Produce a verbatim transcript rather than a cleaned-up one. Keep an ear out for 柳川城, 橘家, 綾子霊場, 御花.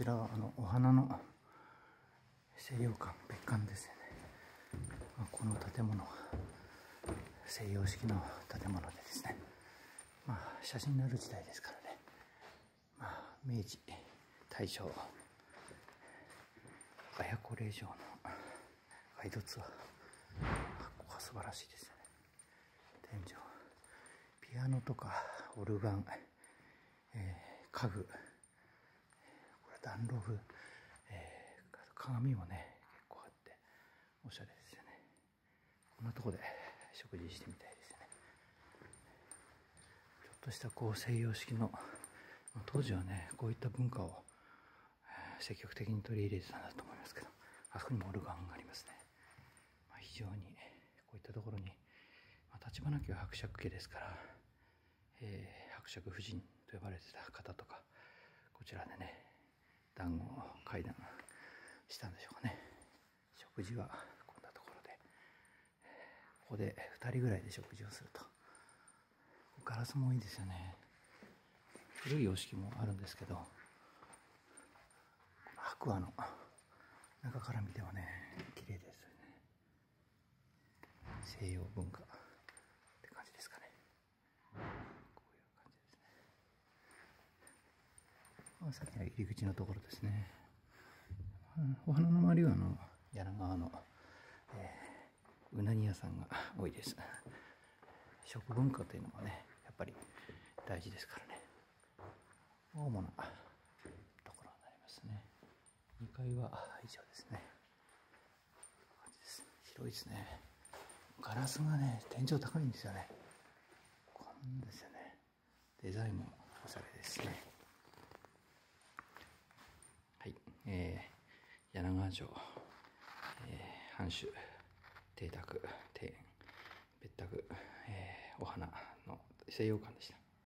ちらはあのお花の西洋館、別館ですよね。まあ、この建物、西洋式の建物でですね、まあ、写真のある時代ですからね、まあ、明治、大正、綾子霊場のガイドツアー、ここは素晴らしいですよね。天井、ピアノとかオルガン、えー、家具、これ暖炉具、えー、鏡もね結構あっておしゃれですよね。こんなとこで食事してみたいですよね。ちょっとしたこう西洋式の、当時はねこういった文化を積極的に取り入れてたんだと思いますけど、あそこにもオルガンがありますね。まあ、非常にこういったところに、まあ、橘家は伯爵家ですから、えー、伯爵夫人と呼ばれてた方とかこちらでね談合会談したんでしょうかね。食事はこんなところで、ここでふたりぐらいで食事をすると。ガラスもいいですよね。古い様式もあるんですけど、白亜の中から見てもね綺麗ですよね。西洋文化って感じですかね。こういう感じですね。まあ、さっきの入り口のところですね。お花の周りはあの柳川の、えー、うなぎ屋さんが多いです。食文化というのもねやっぱり大事ですからね。主なところになりますね。にかいは以上ですね。広いですね。ガラスがね天井高いんですよね。こんですよね。デザインもおしゃれですね。はい、えー、柳川城、えー、藩主邸宅庭園別宅、えー、お花の西洋館でした。